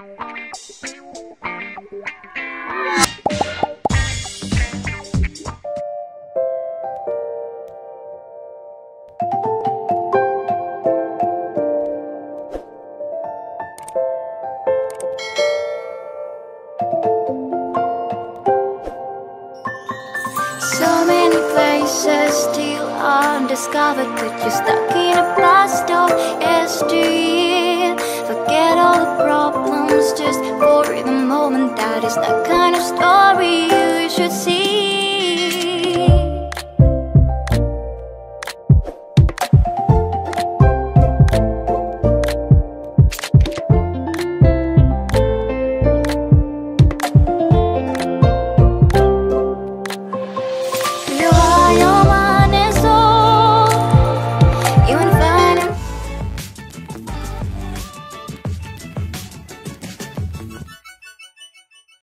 So many places still undiscovered, but you're stuck in a blast door.